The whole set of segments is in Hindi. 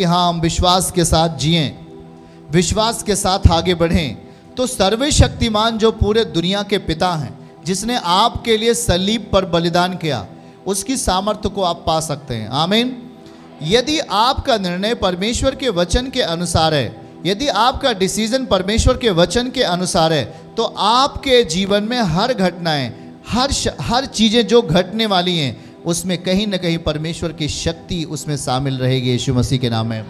कि हाँ हम विश्वास के साथ जिएं, विश्वास के साथ आगे बढ़ें। तो सर्वशक्तिमान जो पूरे दुनिया के पिता हैं, जिसने आपके लिए सलीब पर बलिदान किया, उसकी सामर्थ्य को आप पा सकते हैं। आमीन। यदि आपका निर्णय परमेश्वर के वचन के अनुसार है, यदि आपका डिसीजन परमेश्वर के वचन के अनुसार है, तो आपके जीवन में हर घटनाएं, हर चीज़ें जो घटने वाली हैं, उसमें कहीं ना कहीं परमेश्वर की शक्ति उसमें शामिल रहेगी। यीशु मसीह के नाम में।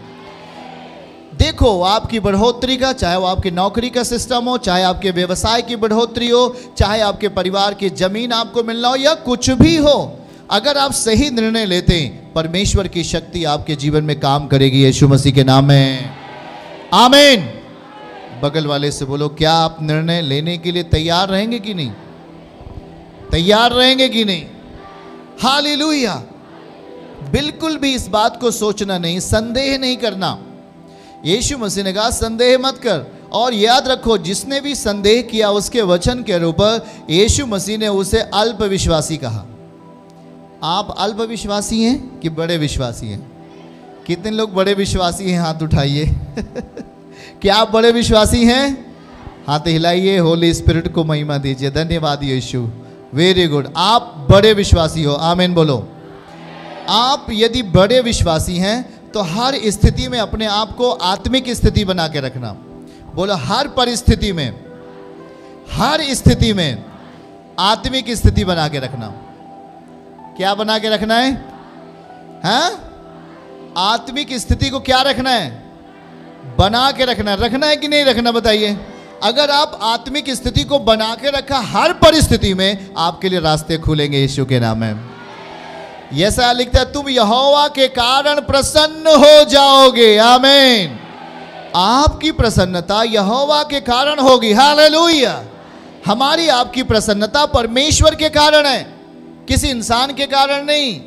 देखो, आपकी बढ़ोतरी का, चाहे वो आपकी नौकरी का सिस्टम हो, चाहे आपके व्यवसाय की बढ़ोतरी हो, चाहे आपके परिवार की जमीन आपको मिलना हो, या कुछ भी हो, अगर आप सही निर्णय लेते हैं, परमेश्वर की शक्ति आपके जीवन में काम करेगी। यीशु मसीह के नाम में। आमीन। बगल वाले से बोलो, क्या आप निर्णय लेने के लिए तैयार रहेंगे कि नहीं? तैयार रहेंगे कि नहीं? हालेलुया। बिल्कुल भी इस बात को सोचना नहीं, संदेह नहीं करना। यीशु मसीह ने कहा, संदेह मत कर। और याद रखो, जिसने भी संदेह किया उसके वचन के ऊपर, यीशु मसीह ने उसे अल्पविश्वासी कहा। आप अल्पविश्वासी हैं कि बड़े विश्वासी हैं? कितने लोग बड़े विश्वासी हैं? हाथ उठाइए। क्या आप बड़े विश्वासी हैं? हाथ हिलाइए। होली स्पिरिट को महिमा दीजिए। धन्यवाद यीशु। वेरी गुड, आप बड़े विश्वासी हो। आमीन बोलो। आप यदि बड़े विश्वासी हैं तो हर स्थिति में अपने आप को आत्मिक स्थिति बना के रखना। बोलो, हर परिस्थिति में, हर स्थिति में आत्मिक स्थिति बना के रखना। क्या बना के रखना है? हाँ, आत्मिक स्थिति को क्या रखना है? बना के रखना। रखना है कि नहीं रखना, बताइए? अगर आप आत्मिक स्थिति को बना के रखा, हर परिस्थिति में आपके लिए रास्ते खुलेंगे। यीशु के नाम में। यशायाह लिखता है, तुम यहोवा के कारण प्रसन्न हो जाओगे। आमीन। आपकी प्रसन्नता यहोवा के कारण होगी। हालेलुया। हमारी आपकी प्रसन्नता परमेश्वर के कारण है, किसी इंसान के कारण नहीं।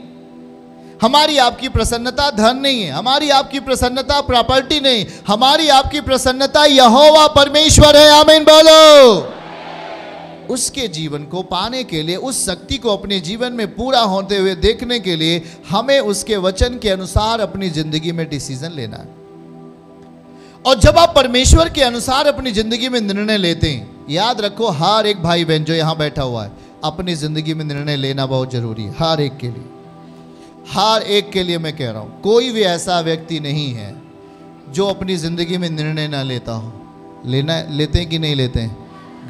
हमारी आपकी प्रसन्नता धन नहीं है, हमारी आपकी प्रसन्नता प्रॉपर्टी नहीं, हमारी आपकी प्रसन्नता यहोवा परमेश्वर है। आमीन बोलो। उसके जीवन को पाने के लिए, उस शक्ति को अपने जीवन में पूरा होते हुए देखने के लिए, हमें उसके वचन के अनुसार अपनी जिंदगी में डिसीजन लेना है। और जब आप परमेश्वर के अनुसार अपनी जिंदगी में निर्णय लेते हैं, याद रखो, हर एक भाई बहन जो यहाँ बैठा हुआ है, अपनी जिंदगी में निर्णय लेना बहुत जरूरी है। हर एक के लिए, हर एक के लिए मैं कह रहा हूँ। कोई भी ऐसा व्यक्ति नहीं है जो अपनी ज़िंदगी में निर्णय ना लेता हो। लेना लेते हैं कि नहीं लेते हैं?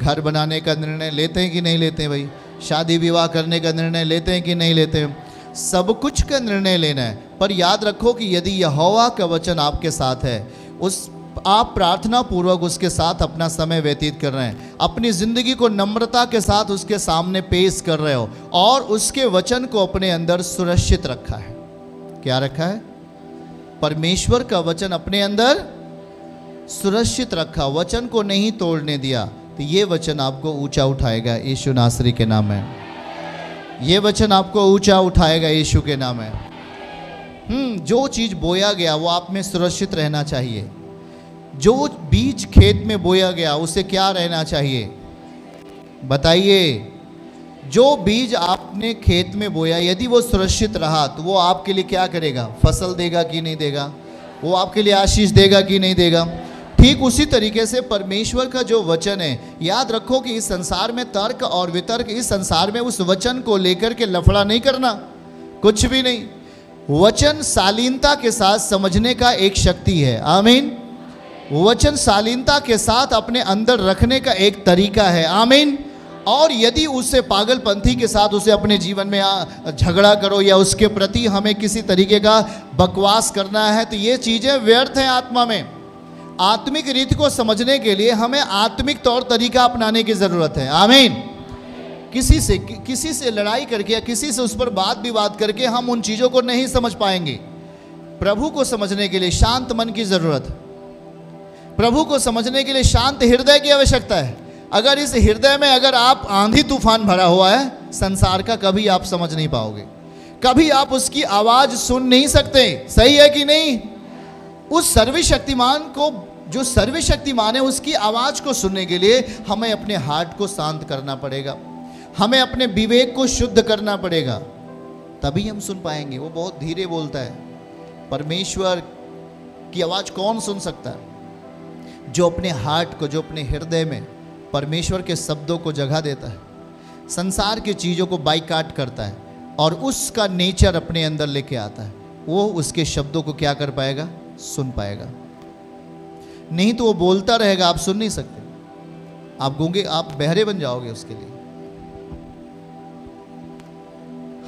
घर बनाने का निर्णय लेते हैं कि नहीं लेते हैं? भाई, शादी विवाह करने का निर्णय लेते हैं कि नहीं लेते हैं? सब कुछ का निर्णय लेना है। पर याद रखो कि यदि यहोवा का वचन आपके साथ है, उस आप प्रार्थना पूर्वक उसके साथ अपना समय व्यतीत कर रहे हैं, अपनी ज़िंदगी को नम्रता के साथ उसके सामने पेश कर रहे हो, और उसके वचन को अपने अंदर सुरक्षित रखा है। क्या रखा है? परमेश्वर का वचन अपने अंदर सुरक्षित रखा, वचन को नहीं तोड़ने दिया, तो ये वचन आपको ऊंचा उठाएगा। यीशु नासरी के नाम है। ये वचन आपको ऊंचा उठाएगा। यीशु के नाम है। जो चीज़ बोया गया वो आप में सुरक्षित रहना चाहिए। जो बीज खेत में बोया गया उसे क्या रहना चाहिए, बताइए? जो बीज आपने खेत में बोया, यदि वो सुरक्षित रहा तो वो आपके लिए क्या करेगा? फसल देगा कि नहीं देगा? वो आपके लिए आशीष देगा कि नहीं देगा? ठीक उसी तरीके से परमेश्वर का जो वचन है, याद रखो कि इस संसार में तर्क और वितर्क, इस संसार में उस वचन को लेकर के लफड़ा नहीं करना, कुछ भी नहीं। वचन शालीनता के साथ समझने का एक शक्ति है। आमीन। वचन शालीनता के साथ अपने अंदर रखने का एक तरीका है। आमीन। और यदि उससे पागलपंथी के साथ उसे अपने जीवन में झगड़ा करो, या उसके प्रति हमें किसी तरीके का बकवास करना है, तो ये चीज़ें व्यर्थ हैं। आत्मा में आत्मिक रीति को समझने के लिए हमें आत्मिक तौर तरीका अपनाने की ज़रूरत है। आमीन। किसी से लड़ाई करके या किसी से उस पर बात विवाद करके हम उन चीज़ों को नहीं समझ पाएंगे। प्रभु को समझने के लिए शांत मन की ज़रूरत है। प्रभु को समझने के लिए शांत हृदय की आवश्यकता है। अगर इस हृदय में अगर आप आंधी तूफान भरा हुआ है संसार का, कभी आप समझ नहीं पाओगे, कभी आप उसकी आवाज़ सुन नहीं सकते। सही है कि नहीं? उस सर्वशक्तिमान को, जो सर्वशक्तिमान है, उसकी आवाज़ को सुनने के लिए हमें अपने हार्ट को शांत करना पड़ेगा, हमें अपने विवेक को शुद्ध करना पड़ेगा, तभी हम सुन पाएंगे। वो बहुत धीरे बोलता है। परमेश्वर की आवाज़ कौन सुन सकता है? जो अपने हार्ट को, जो अपने हृदय में परमेश्वर के शब्दों को जगह देता है, संसार की चीज़ों को बाइकाट करता है और उसका नेचर अपने अंदर लेके आता है, वो उसके शब्दों को क्या कर पाएगा? सुन पाएगा। नहीं तो वो बोलता रहेगा, आप सुन नहीं सकते, आप गूंगे, आप बहरे बन जाओगे। उसके लिए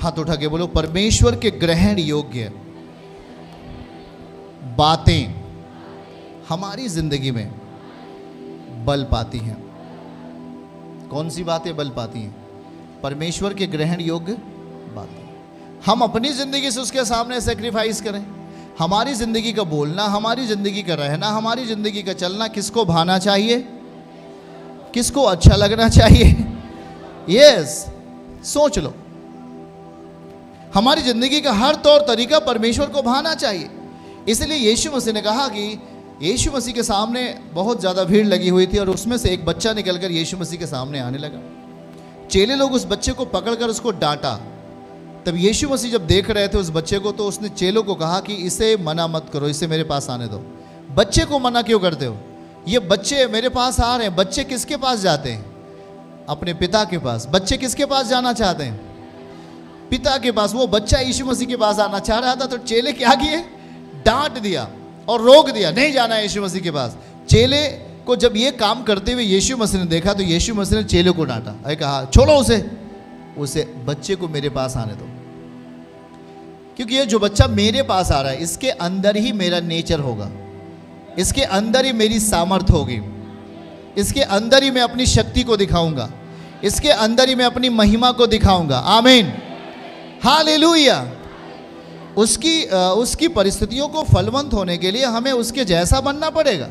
हाथ उठा के बोलो, परमेश्वर के ग्रहण योग्य बातें हमारी जिंदगी में बल पाती हैं। कौन सी बातें बल पाती हैं? परमेश्वर के ग्रहण योग्य बातें। हम अपनी जिंदगी से उसके सामने सेक्रीफाइस करें। हमारी जिंदगी का बोलना, हमारी जिंदगी का रहना, हमारी जिंदगी का चलना किसको भाना चाहिए? किसको अच्छा लगना चाहिए? यस, सोच लो, हमारी जिंदगी का हर तौर तरीका परमेश्वर को भाना चाहिए। इसलिए यीशु मसीह ने कहा कि यीशु मसीह के सामने बहुत ज़्यादा भीड़ लगी हुई थी और उसमें से एक बच्चा निकलकर यीशु मसीह के सामने आने लगा। चेले लोग उस बच्चे को पकड़कर उसको डांटा। तब यीशु मसीह जब देख रहे थे उस बच्चे को, तो उसने चेलों को कहा कि इसे मना मत करो, इसे मेरे पास आने दो। बच्चे को मना क्यों करते हो? ये बच्चे मेरे पास आ रहे हैं। बच्चे किसके पास जाते हैं? अपने पिता के पास। बच्चे किसके पास जाना चाहते हैं? पिता के पास। वो बच्चा यीशु मसीह के पास आना चाह रहा था, तो चेले क्या किए? डांट दिया और रोक दिया, नहीं जाना है यीशु मसीह के पास। चेले को जब ये काम करते हुए यीशु मसीह ने देखा, तो यीशु मसीह ने चेले को डांटा और कहा, छोड़ो उसे, उसे बच्चे को मेरे पास आने दो, क्योंकि ये जो बच्चा मेरे पास आ रहा है, इसके अंदर ही मेरा नेचर होगा, इसके अंदर ही मेरी सामर्थ होगी, इसके अंदर ही मैं अपनी शक्ति को दिखाऊंगा, इसके अंदर ही मैं अपनी महिमा को दिखाऊंगा। आमीन, हालेलुया। उसकी परिस्थितियों को फलवंत होने के लिए हमें उसके जैसा बनना पड़ेगा।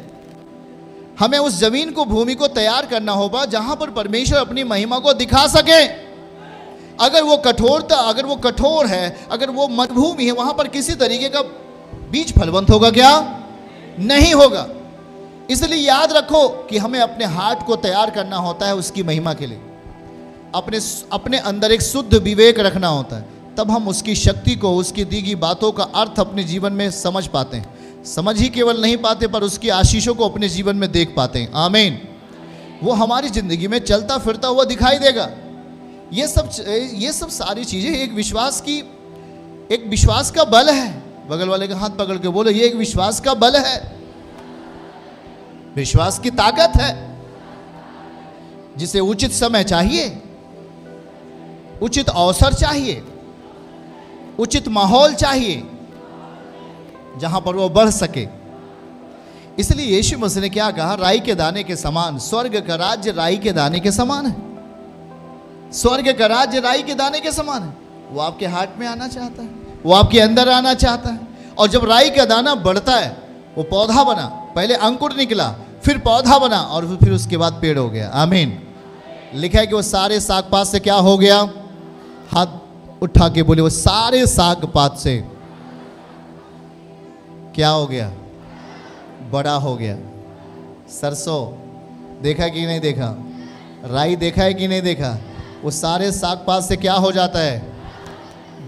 हमें उस जमीन को, भूमि को तैयार करना होगा जहां पर परमेश्वर अपनी महिमा को दिखा सके। अगर वो कठोर है, अगर वो मरुभूमि है, वहां पर किसी तरीके का बीज फलवंत होगा क्या? नहीं होगा। इसलिए याद रखो कि हमें अपने हार्ट को तैयार करना होता है उसकी महिमा के लिए। अपने अंदर एक शुद्ध विवेक रखना होता है, तब हम उसकी शक्ति को, उसकी दी गई बातों का अर्थ अपने जीवन में समझ पाते हैं। समझ ही केवल नहीं पाते, पर उसकी आशीषों को अपने जीवन में देख पाते हैं। आमीन। वो हमारी ज़िंदगी में चलता फिरता हुआ दिखाई देगा। ये सब सारी चीज़ें एक विश्वास का बल है। बगल वाले का हाथ पकड़ के बोलो, ये एक विश्वास का बल है, विश्वास की ताकत है, जिसे उचित समय चाहिए, उचित अवसर चाहिए, उचित माहौल चाहिए, जहां पर वो बढ़ सके। इसलिए यीशु मसीह ने क्या कहा? राई के दाने के समान, स्वर्ग का राज्य राई के दाने के समान है। स्वर्ग का राज्य राई के दाने के समान है। वो आपके हार्ट में आना चाहता है, वो आपके अंदर आना चाहता है। और जब राई का दाना बढ़ता है, वो पौधा बना, पहले अंकुर निकला, फिर पौधा बना और फिर उसके बाद पेड़ हो गया। आमीन। लिखा है कि वो सारे साग पात से क्या हो गया? हाथ उठा के बोले, वो सारे साग पात से क्या हो गया? बड़ा हो गया। सरसों देखा कि नहीं देखा? राई देखा है कि नहीं देखा? वो सारे साग पात से क्या हो जाता है?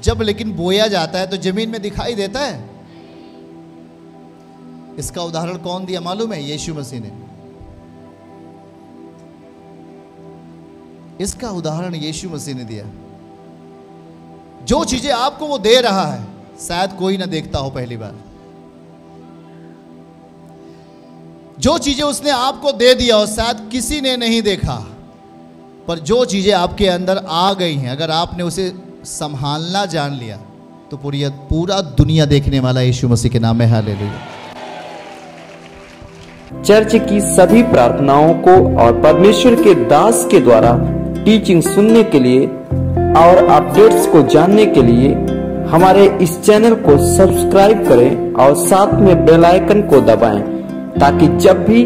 जब लेकिन बोया जाता है तो जमीन में दिखाई देता है। इसका उदाहरण कौन दिया मालूम है? यीशु मसीह ने। इसका उदाहरण यीशु मसीह ने दिया। जो चीजें आपको वो दे रहा है, शायद कोई ना देखता हो पहली बार। जो चीजें उसने आपको दे दिया हो, शायद किसी ने नहीं देखा, पर जो चीजें आपके अंदर आ गई हैं, अगर आपने उसे संभालना जान लिया, तो पूरा दुनिया देखने वाला यीशु मसीह के नाम में हालेलुया। चर्च की सभी प्रार्थनाओं को और परमेश्वर के दास के द्वारा टीचिंग सुनने के लिए और अपडेट्स को जानने के लिए हमारे इस चैनल को सब्सक्राइब करें और साथ में बेल आइकन को दबाएं, ताकि जब भी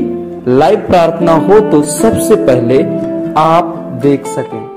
लाइव प्रार्थना हो तो सबसे पहले आप देख सकें।